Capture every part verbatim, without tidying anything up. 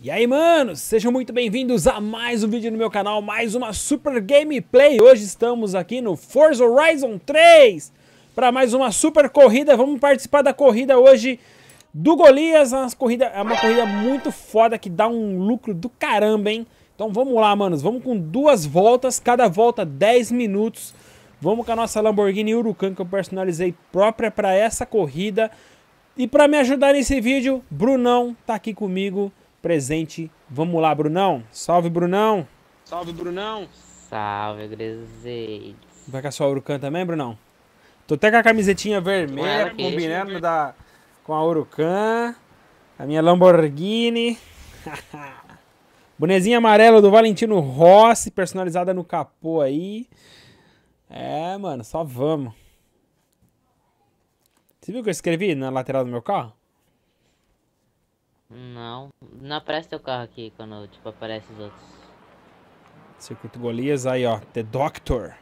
E aí, manos, sejam muito bem-vindos a mais um vídeo no meu canal, mais uma super gameplay. Hoje estamos aqui no Forza Horizon três para mais uma super corrida. Vamos participar da corrida hoje do Golias. As corridas, é uma corrida muito foda que dá um lucro do caramba, hein? Então vamos lá, manos, vamos com duas voltas, cada volta dez minutos. Vamos com a nossa Lamborghini Huracán que eu personalizei própria para essa corrida. E para me ajudar nesse vídeo, Brunão tá aqui comigo. Presente, vamos lá, Brunão. Salve, Brunão. Salve, Brunão. Salve, Griseide. Vai com a sua Huracán também, Brunão? Tô até com a camisetinha vermelha, combinando da, com a Huracán. A minha Lamborghini. Bonezinha amarela do Valentino Rossi, personalizada no capô aí. É, mano, só vamos. Você viu o que eu escrevi na lateral do meu carro? Não, não aparece teu carro aqui quando, tipo, aparece os outros. Circuito Golias, aí, ó, The Doctor.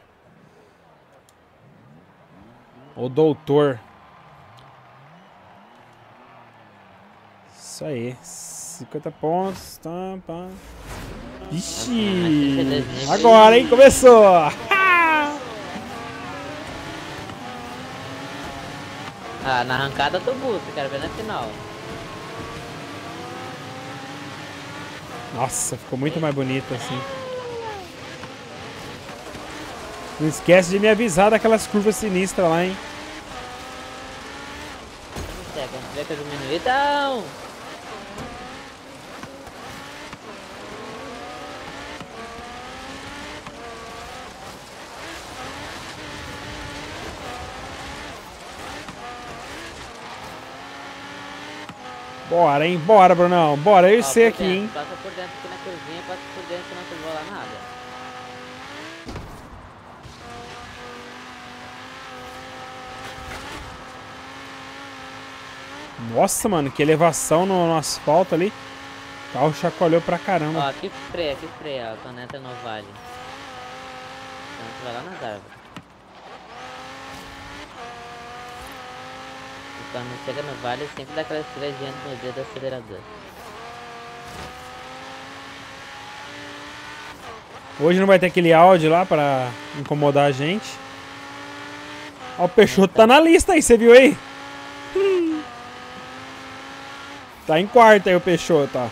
O Doutor. Isso aí, cinquenta pontos, tá, pá. Ixi, agora, hein, começou. Ah, na arrancada do bus, quero ver na final. Nossa, ficou muito mais bonito assim. Não esquece de me avisar daquelas curvas sinistras lá, hein? Bora, hein? Bora, Brunão. Bora, eu e você aqui, hein? Passa por dentro aqui na curvinha, passa por dentro que não curvou lá nada. Nossa, mano, que elevação no, no asfalto ali. O carro chacoalhou pra caramba. Ó, que freia, que freia, ó. Quando entra no vale. Então, vai lá nas árvores. Quando chega no vale, sempre dá aquela estradinha no dedo do acelerador. Hoje não vai ter aquele áudio lá pra incomodar a gente. Ó, o Peixoto tá na lista aí, você viu aí? Tá em quarto aí o Peixoto, ó.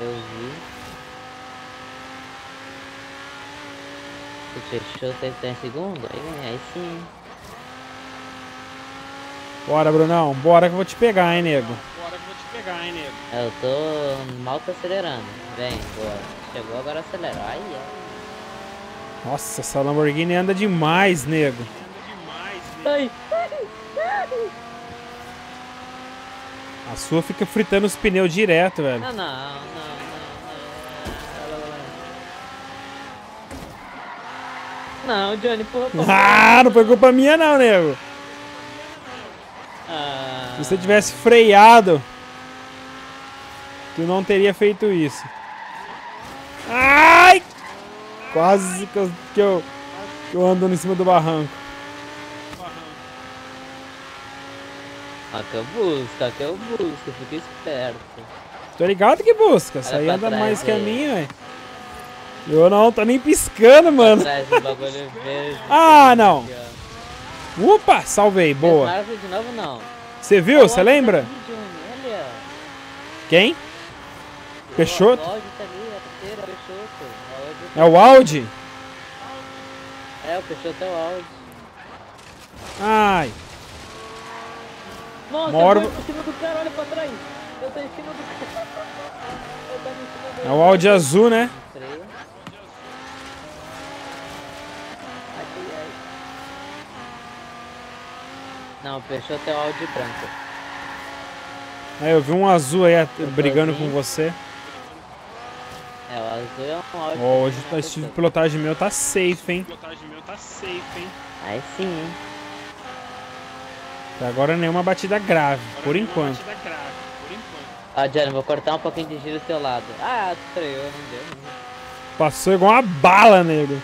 Eu vi. O Peixoto tá em segundo? Aí, aí sim. Bora, Brunão. Bora que eu vou te pegar, hein, nego. Bora que eu vou te pegar, hein, nego. Eu tô mal tô acelerando. Vem, bora. Chegou, agora acelera. Ai, ai. Nossa, essa Lamborghini anda demais, nego. Anda demais, nego. Ai. A sua fica fritando os pneus direto, velho. Não, não, não, não, não. Não, Johnny, porra, porra. Ah, não foi culpa minha não, nego. Se você tivesse freado, tu não teria feito isso. Ai! Quase que eu, que eu, que eu ando em cima do barranco. Aqui eu busco, aqui eu busco, eu fico esperto. Tô ligado que busca, essa aí anda mais aí que a minha, velho. Eu não, tá nem piscando, mano. Pra trás, o bagulho verde. Ah, não! Opa, salvei, boa. Não de novo, não. Você viu? Você oh, lembra? Olha. Quem? Peixoto? O Audi tá ali, a terceira, Peixoto. É o Audi? É, o Peixoto é o Audi. Ai. Nossa, Moro... eu tô em cima do cara, olha pra trás. Eu tô em cima do cara. Eu tô em cima do... É o Audi azul, né? Não, o Peixoto é o Audi branco. Ah, eu vi um azul aí brigando com você. É, o azul é um Audi. Oh, hoje o estilo de pilotagem meu tá safe, hein? Pilotagem meu tá safe, hein? Aí sim, hein? Até agora nenhuma batida grave, por enquanto. Batida grave, por enquanto. Ah, Johnny, vou cortar um pouquinho de giro do seu lado. Ah, estreou, não deu. Não. Passou igual uma bala, nego.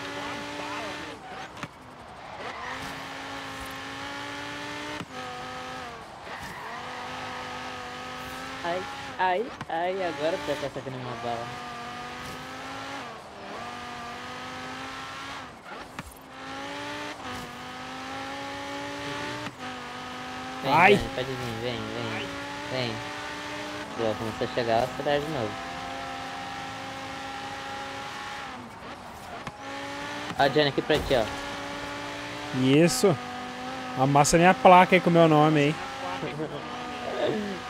Ai, ai, agora eu tô sacando uma bala. Vem, ai. Vem, pode vir, vem, vem, vem. Boa, começou a chegar, acelerar de novo. Ó, a Johnny aqui pra ti, ó. Isso. Amassa minha placa aí com o meu nome aí.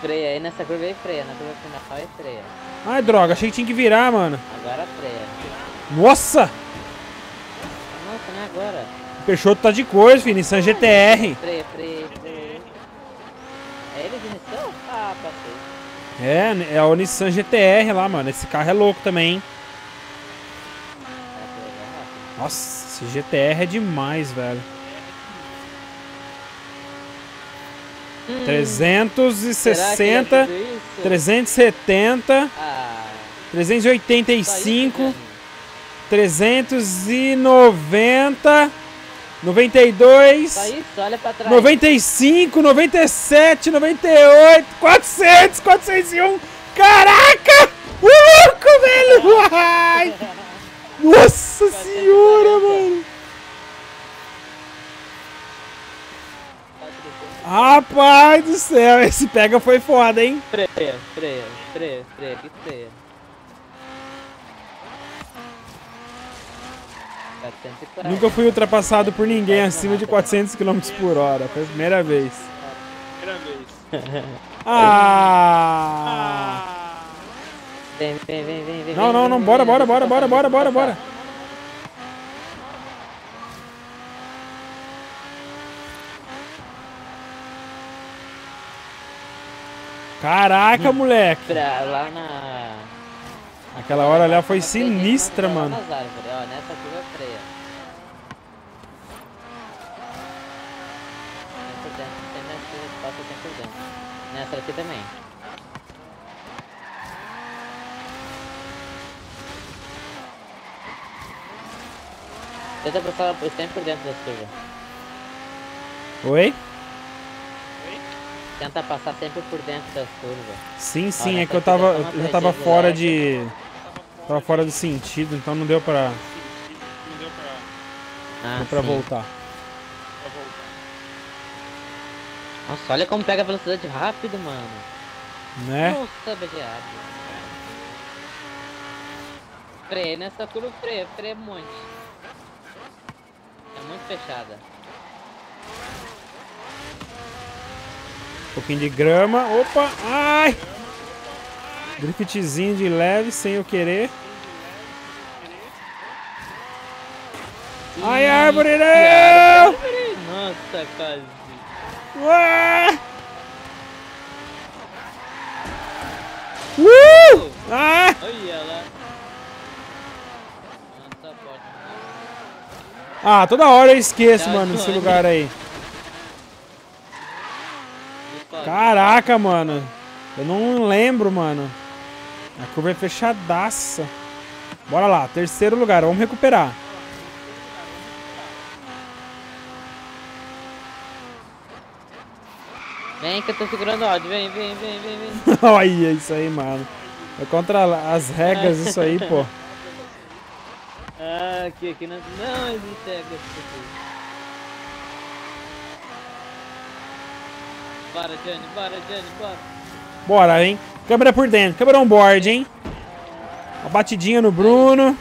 Freia aí nessa curva aí, freia. Na curva final aí, freia. Ai, droga, achei que tinha que virar, mano. Agora freia. Nossa! Nossa, não é agora. O Peixoto tá de cor, filho. Nissan G T R. Freia, freia, freia. É ele de Nissan? Ah, passei. É, é o Nissan G T R lá, mano. Esse carro é louco também, hein. Nossa, esse G T R é demais, velho. trezentos e sessenta, trezentos e setenta, ah, trezentos e oitenta e cinco, trezentos e noventa, noventa e dois, noventa e cinco, noventa e sete, noventa e oito, quatrocentos, quatrocentos e um, caraca, o louco, velho, ai, nossa senhora, mano. Rapaz do céu, esse pega foi foda, hein? Freia, freia, freia, freia, que freia. Nunca fui ultrapassado por ninguém acima de quatrocentos quilômetros por hora. Foi a primeira vez. Primeira vez. Ah! Vem, vem, vem, vem, vem. Não, não, não, bora, bora, bora, bora, bora, bora, bora. Caraca, moleque! Pra lá na... Aquela hora lá foi sinistra, mano. Nessa curva freia. Nessa aqui também. Tenta passar sempre por dentro da curva. Oi? Tenta passar sempre por dentro das curvas. Sim, sim, olha, é que eu tava, eu já tava fora de... Tava fora do sentido, então não deu pra... Não deu pra... Ah, deu pra voltar. Nossa, olha como pega a velocidade rápido, mano. Né? Nossa, bem rápido. Freia nessa curva, freia, freia muito. É muito fechada. Um pouquinho de grama, opa, ai! Driftzinho de leve, sem eu querer. Ai, árvore, não! Nossa, quase. Ué! Uh! Ah! Olha lá. Ah, toda hora eu esqueço, mano, esse lugar aí. Caraca, mano. Eu não lembro, mano. A curva é fechadaça. Bora lá, terceiro lugar. Vamos recuperar. Vem que eu tô segurando o áudio. Vem, vem, vem, vem, vem. Olha isso aí, mano. É contra as regras isso aí, pô. Ah, aqui, aqui não, não existe regras. Bora, Johnny, bora, Johnny, bora. Bora, hein? Câmera por dentro, câmera on board, hein? Uma batidinha no Bruno.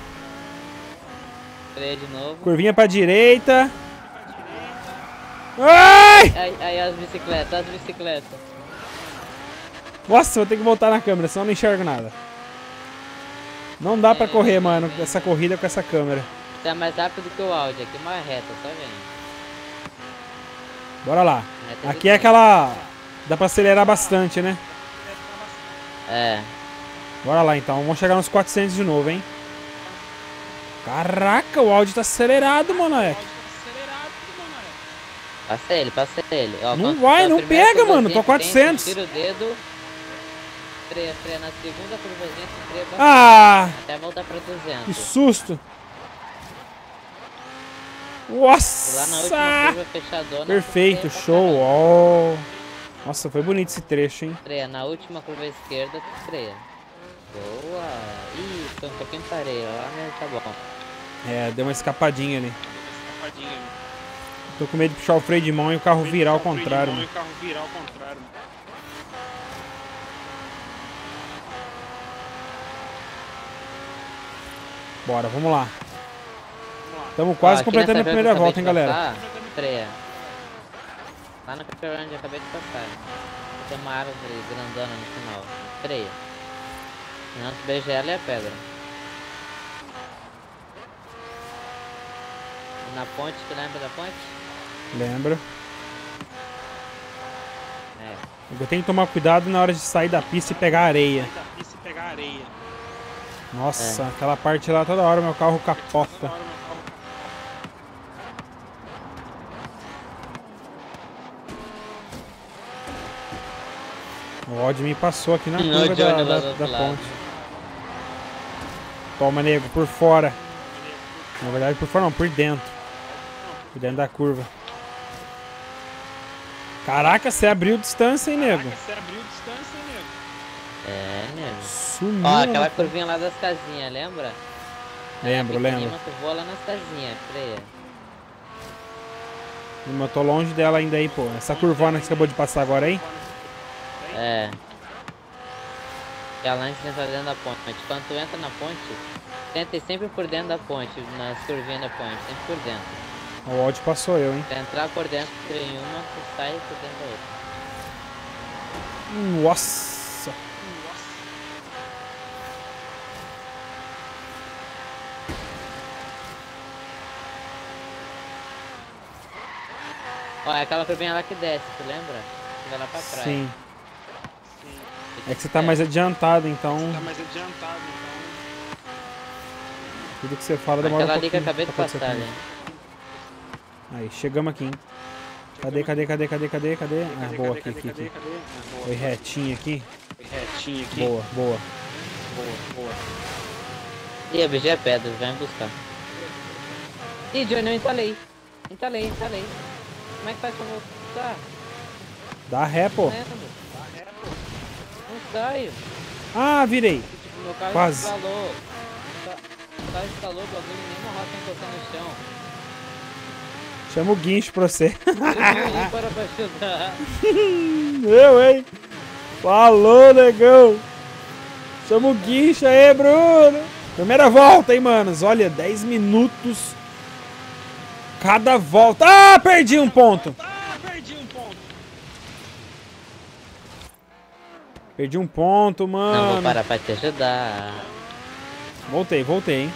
Freia de novo. Curvinha pra direita. Ai! Ai, ai, as bicicletas, as bicicletas. Nossa, vou ter que voltar na câmera, senão eu não enxergo nada. Não dá é, pra correr, é, mano, é. Essa corrida com essa câmera. Tá mais rápido que o áudio, aqui é uma reta, tá vendo? Bora lá. Aqui é aquela... Dá pra acelerar bastante, né? É. Bora lá, então. Vamos chegar nos quatrocentos de novo, hein? Caraca, o áudio tá acelerado, moleque. Passa ele, passa ele. Ó, não vai, não pega, mano. Tô a quatrocentos. Tira o dedo. Freia, freia na segunda curvazinha. Freia, ah! Até voltar pra duzentos. Que susto. Nossa! Lá na última curva fechadona. Perfeito, show! Oh. Nossa, foi bonito esse trecho, hein? Freia, na última curva esquerda, freia. Boa! Ih, foi um pouquinho de areia lá, mas tá bom. É, deu uma escapadinha ali. Escapadinha ali. Tô com medo de puxar o freio de mão e o carro virar ao contrário. Freio de mão e o carro virar ao contrário. Bora, vamos lá. Estamos quase ah, completando a primeira volta, hein, galera. Freia. Lá no campeonato onde eu acabei de passar. Tem uma árvore grandona no final. Freia. Senão tu beija ela e a pedra. Na ponte, tu lembra da ponte? Lembro. É. Eu tenho que tomar cuidado na hora de sair da pista e pegar areia. Sair da pista e pegar areia. Nossa, é. Aquela parte lá toda hora meu carro capota. O Odd me passou aqui na curva da, da, da ponte. Toma, nego, por fora. Na verdade, por fora não, por dentro. Por dentro da curva. Caraca, você abriu distância, hein, nego? Caraca, você abriu distância, hein, nego? É, nego. Sumiu. Ó, aquela curvinha lá das casinhas, lembra? Lembro, lembro. Tu voa lá nas casinhas, freia. Eu tô longe dela ainda aí, pô. Essa curvona que você acabou de passar agora aí? É. Ela antes de entrar dentro da ponte. Mas quando tu entra na ponte, tenta ir sempre por dentro da ponte, nas curvinhas da ponte, sempre por dentro. O áudio passou eu, hein? Se entrar por dentro em uma, tu sai por dentro da outra. Nossa! Nossa! Olha, aquela curvinha lá que desce, tu lembra? Lá pra trás. Sim. Sim. É que você tá mais adiantado, então. Você tá mais adiantado, então. Tudo que você fala demora um pouquinho. Aquela ali que eu acabei de passar, né? Aí, chegamos aqui, hein? Cadê, cadê, cadê, cadê, cadê, cadê? Ah, boa, aqui, aqui, aqui. Foi retinho aqui. Foi retinho aqui. Boa, boa. Boa, boa. E a B G é pedra, vai me buscar. Ih, Johnny, eu entalei. Entalei, entalei. Como é que faz pra voltar? Dá ré, pô. Dá ré, pô. Não saio. Ah, virei. Meu carro quase. Escalou. Meu carro escalou, o bagulho nenhuma roda tem que botar no chão. Chama o guincho pra você. Para pra ajudar. Eu, hein? Falou, negão. Chama o guincho aí, Bruno. Primeira volta, hein, manos. Olha, dez minutos cada volta. Ah, perdi um ponto. Perdi um ponto, mano. Não, vou parar pra te ajudar. Voltei, voltei, hein.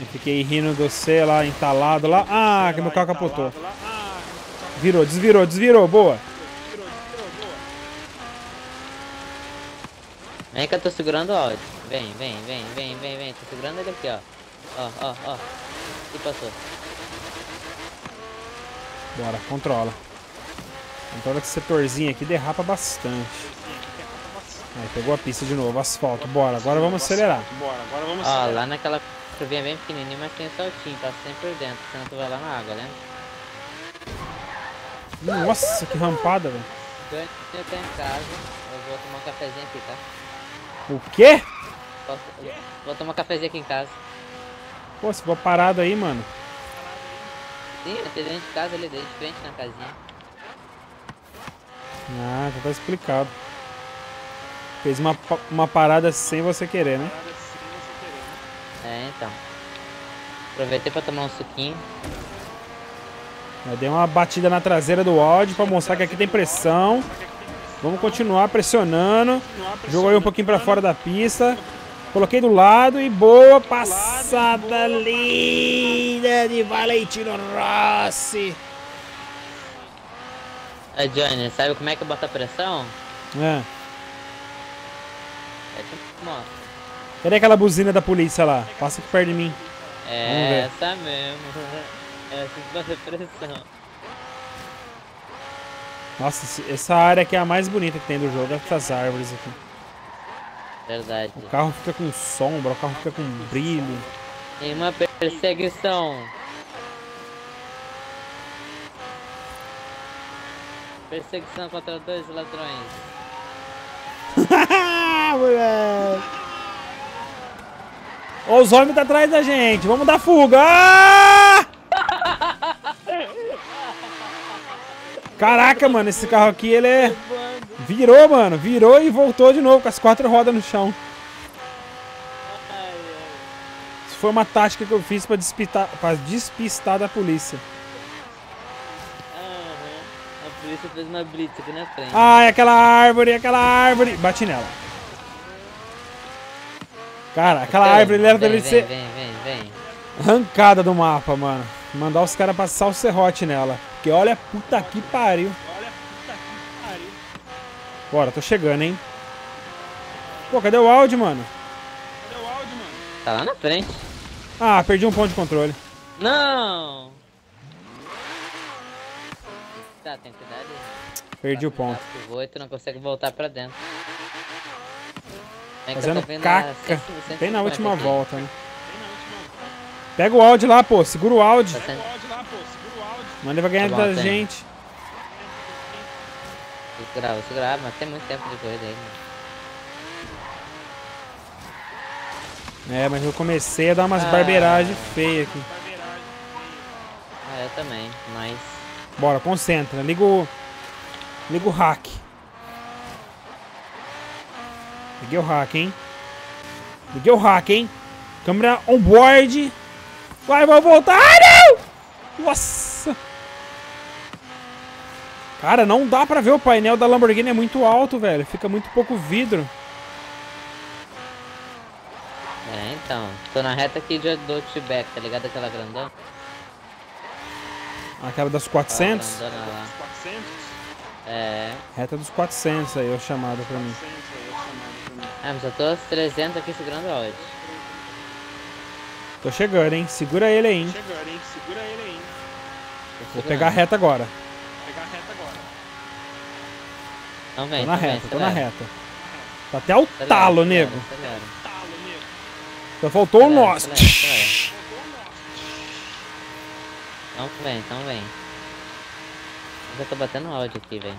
Eu fiquei rindo do C lá, entalado lá. Ah, que meu carro capotou. Virou, desvirou, desvirou, boa. Vem que eu tô segurando o áudio. Vem, vem, vem, vem, vem, vem. Tô segurando ele aqui, ó. Ó, ó, ó. E passou. Bora, controla. Então, esse setorzinho aqui derrapa bastante. Aí, pegou a pista de novo, asfalto. Bora, agora vamos acelerar. Bora, agora vamos acelerar. Ó, lá naquela curvinha bem pequenininha, mas tem um saltinho, tá sempre por dentro, senão tu vai lá na água, né? Nossa, que rampada, velho. Eu tô em casa, eu vou tomar um cafezinho aqui, tá? O quê? Posso... Vou tomar um cafezinho aqui em casa. Pô, você ficou parado aí, mano. Sim, eu tô dentro de casa ali, dentro de frente na casinha. Ah, já tá explicado. Fez uma, uma parada sem você querer, né? É, então. Aproveitei pra tomar um suquinho. Eu dei uma batida na traseira do Audi pra mostrar que aqui tem pressão. Vamos continuar pressionando. Joguei um pouquinho pra fora da pista. Coloquei do lado e boa passada linda de Valentino Rossi. É, Johnny, sabe como é que bota pressão? É. É tipo, mostra. Cadê aquela buzina da polícia lá? Passa aqui perto de mim. É, essa mesmo. É assim que bota pressão. Nossa, essa área aqui é a mais bonita que tem do jogo, essas árvores aqui. Verdade. O carro fica com sombra, o carro fica com brilho. Tem uma perseguição. Perseguição contra dois ladrões. Moleque. Olha os homens tá atrás da gente. Vamos dar fuga. Ah! Caraca, mano. Esse carro aqui, ele é... Virou, mano. Virou e voltou de novo com as quatro rodas no chão. Isso foi uma tática que eu fiz pra despistar, pra despistar da polícia. A polícia fez uma blitz aqui na frente. Ai, aquela árvore, aquela árvore. Bati nela. Cara, aquela vem, árvore era deve ser vem, vem, vem. arrancada do mapa, mano. Mandar os caras passar o serrote nela. Porque olha, puta que pariu. Olha, puta que pariu. Bora, tô chegando, hein. Pô, cadê o áudio, mano? Cadê o áudio, mano? Tá lá na frente. Ah, perdi um ponto de controle. Não! Tá, tem cuidado. Perdi o ponto. Voa, tu não consegue voltar pra dentro. É fazendo caca. cem, cem, cem, Bem na última aqui. volta, hein? Pega o áudio lá, pô. Segura o áudio. Pega o áudio lá, pô. Segura o áudio. Mano, ele vai ganhar tá bom, da tem. gente. Vou segurar, vou segurar, mas tem muito tempo de corrida aí. Mano. É, mas eu comecei a dar umas ah, barbeiragens feias aqui. Ah, eu também, mas... Bora, concentra. Liga o... Liga o hack. Liguei o hack, hein? Liguei o hack, hein? Câmera on board. Vai, vai voltar. Ai, não! Nossa! Cara, não dá pra ver. O painel da Lamborghini é muito alto, velho. Fica muito pouco vidro. É, então. Tô na reta aqui de Outback, tá ligado? Aquela grandão. Aquela das quatrocentos? Ah, é. Reta dos quatrocentos aí, é o chamado pra mim. Ah, mas eu tô aos trezentos aqui segurando a ódio. Tô chegando, hein? Segura ele aí, hein? Chegando, hein? Segura ele aí. Vou pegar a reta agora. Vou pegar a reta agora. Não vem, tô na reta, vem, tô na reta. Tá até o tá talo, ligado, nego. Tá talo, nego. Só faltou tá o nosso. Tá Então vem, então vem. Eu já tô batendo áudio aqui, velho.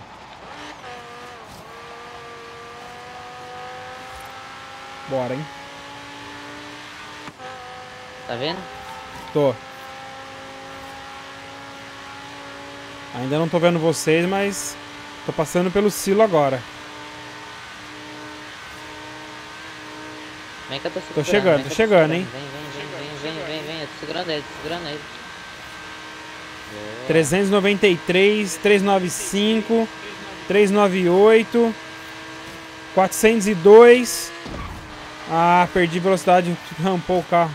Bora, hein? Tá vendo? Tô. Ainda não tô vendo vocês, mas... Tô passando pelo silo agora. Vem que eu tô segurando. Tô chegando, tô, tô chegando, hein? Vem, vem, vem, vem, vem, vem. Eu tô segurando ele, tô segurando ele. trezentos e noventa e três, trezentos e noventa e cinco, trezentos e noventa e oito, quatrocentos e dois. Ah, perdi velocidade, rampou o carro.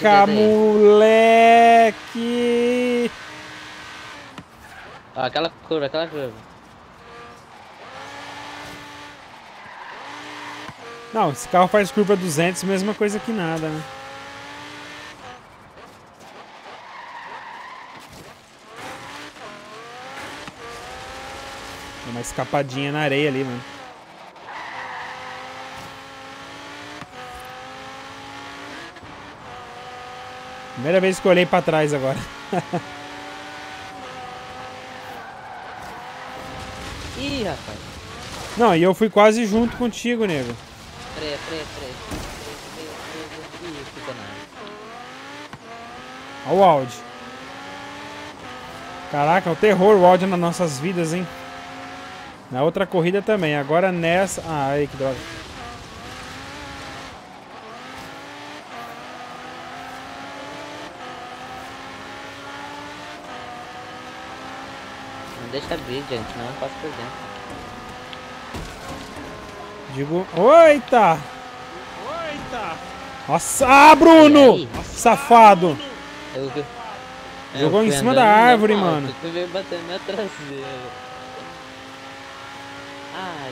Caraca, moleque! Ah, aquela curva, aquela curva. Não, esse carro faz curva duzentos, mesma coisa que nada, né? Dá uma escapadinha na areia ali, mano. Primeira vez que eu olhei pra trás agora. Ih, rapaz. Não, e eu fui quase junto contigo, nego. Freia, freia, freia. Ih, fica nada. Olha o áudio. Caraca, é o terror o áudio nas nossas vidas, hein? Na outra corrida também. Agora nessa... Ah, aí que droga. Não deixa abrir, gente. Não, eu faço por dentro. Digo... Oita! Oita! Nossa! Ah, Bruno! Nossa, safado! Eu... Eu Jogou em cima da árvore, alto, mano. Tu veio bater na traseira. Ah,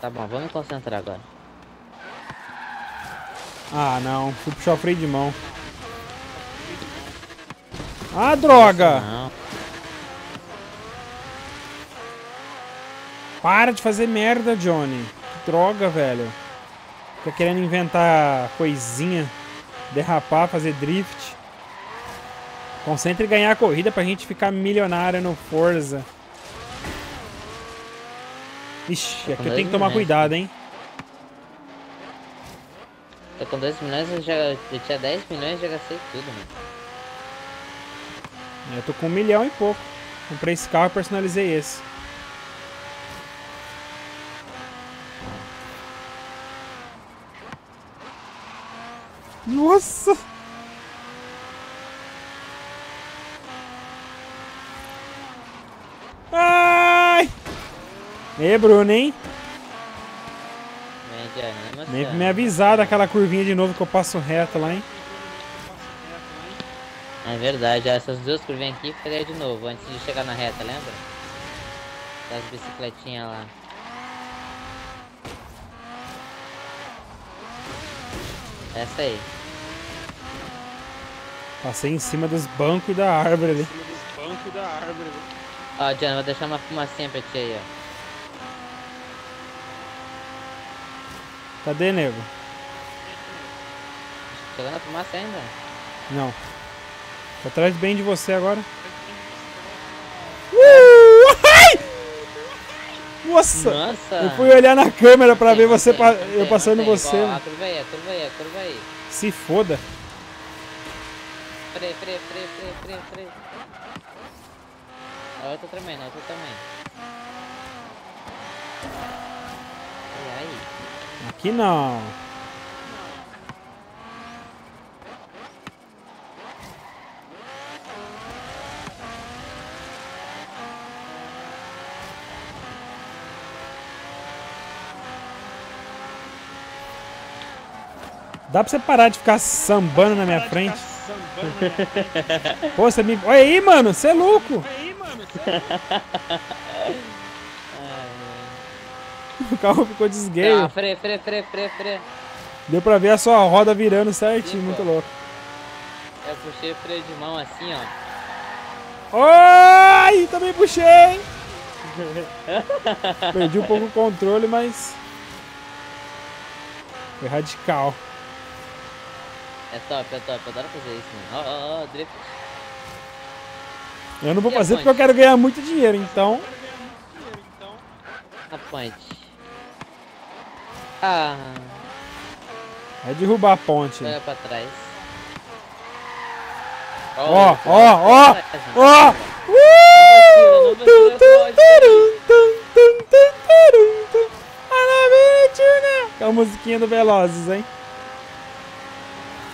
tá bom, vamos concentrar agora. Ah, não. Fui puxar o freio de mão. Ah, droga! Não. Para de fazer merda, Johnny. Que droga, velho. Fica querendo inventar coisinha. Derrapar, fazer drift. Concentra e ganhar a corrida pra gente ficar milionário no Forza. Ixi, aqui eu tenho que tomar cuidado, hein? Tô com dois milhões, eu já. Eu tinha dez milhões, já gastei tudo, mano. Eu tô com um milhão e pouco. Comprei esse carro e personalizei esse. Nossa! Ai! E Bruno, hein? Nem me avisar daquela curvinha de novo que eu passo reto lá, hein? É verdade, essas duas curvinhas aqui freia de novo antes de chegar na reta, lembra? Das bicicletinhas lá. Essa aí. Passei em cima dos bancos e da árvore ali. Em cima dos bancos e da árvore. Ó, Diana, vou deixar uma fumacinha pra ti aí, ó. Cadê, nego? Chegando a fumaça ainda? Não. Tô atrás bem de você agora. Uh! Ai! Nossa! Nossa! Eu fui olhar na câmera pra ver você, pa... eu passando você. A curva aí, a curva aí, a curva aí. Se foda. Freio, freio, freio, freio, freio, freio. A outra também, a outra também. Aqui não. Dá pra você parar de ficar sambando na minha frente? Pô, você me... Olha aí, mano, você é louco. Olha aí, mano, você é louco. O carro ficou desgueio. Ah, freio, freio, freio, freio, freio. Deu pra ver a sua roda virando certinho, sim, muito louco. Eu puxei o freio de mão assim, ó. Ai, também puxei. Perdi um pouco o controle, mas... Foi radical. É top, é top. Eu adoro fazer isso, mano. Ó, ó, ó, drift. Eu não vou e fazer porque eu quero ganhar muito dinheiro, então... A ponte. Ah. É derrubar a ponte. Olha pra trás. Ó, ó, ó, ó! É a musiquinha do Velozes, hein?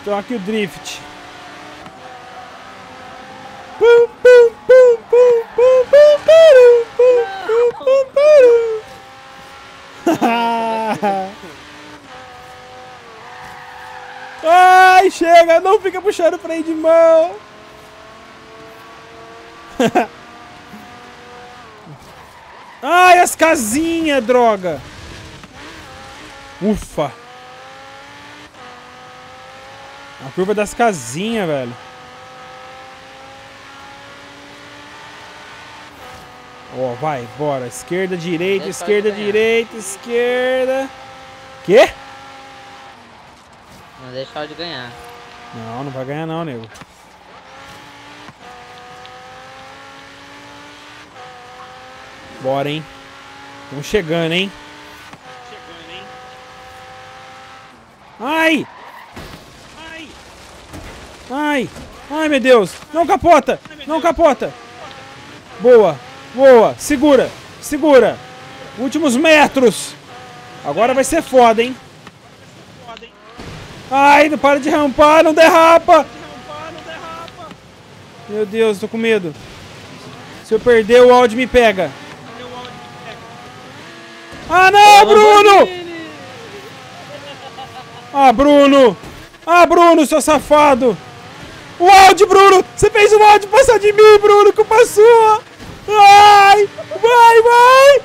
Então aqui o drift. Ai, chega, não fica puxando o freio de mão. Ai, as casinhas, droga. Ufa. A curva das casinhas, velho. Ó, oh, vai, bora. Esquerda, direita, esquerda, direita, esquerda. Quê? Não deixar de ganhar. Não, não vai ganhar não, nego. Bora, hein? Tão chegando, hein? Chegando, hein? Ai! Ai! Ai! Ai, meu Deus! Não capota! Não capota! Boa! Boa, segura, segura. Últimos metros. Agora vai ser foda, hein? Ai, não para de rampar, não derrapa. Meu Deus, tô com medo. Se eu perder, o áudio me pega. Ah, não, Bruno! Ah, Bruno! Ah, Bruno, seu safado! O áudio, Bruno! Você fez o áudio passar de mim, Bruno, culpa sua! Vai! Vai, vai!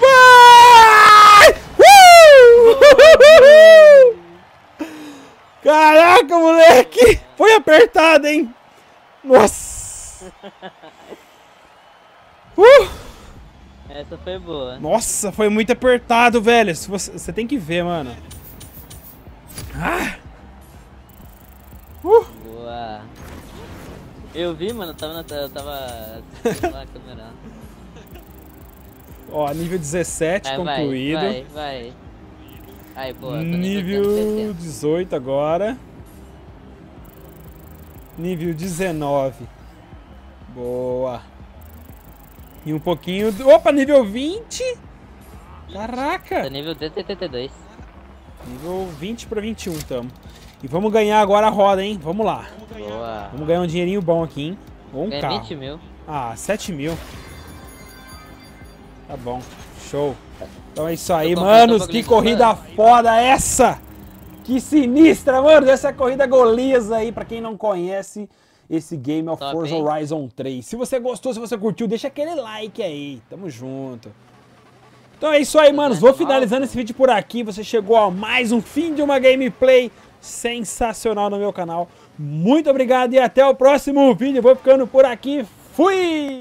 Vai! Vai! Uh! Caraca, moleque! Foi apertado, hein? Nossa! Uh! Essa foi boa. Nossa, foi muito apertado, velho. Você, você tem que ver, mano. Ah! Uh! Boa. Eu vi, mano. Eu tava na eu tava a câmera. Ó, nível dezessete vai, concluído. Vai, vai. Aí, boa. Nível dezoito agora. Nível dezenove. Boa. E um pouquinho... Do... Opa, nível vinte! Caraca! É nível setenta e dois. Nível vinte para vinte e um, tamo. E vamos ganhar agora a roda, hein? Vamos lá. Boa. Vamos ganhar um dinheirinho bom aqui, hein? Ou um ganha carro. vinte mil. Ah, sete mil. Tá bom. Show. Então é isso aí, eu manos. Compre, que corrida foda essa! Que sinistra, mano! Essa é a corrida Golias aí, pra quem não conhece... Esse game é o Forza Horizon três. Se você gostou, se você curtiu, deixa aquele like aí. Tamo junto. Então é isso aí, manos. Vou finalizando esse vídeo por aqui. Você chegou a mais um fim de uma gameplay sensacional no meu canal. Muito obrigado e até o próximo vídeo. Vou ficando por aqui. Fui!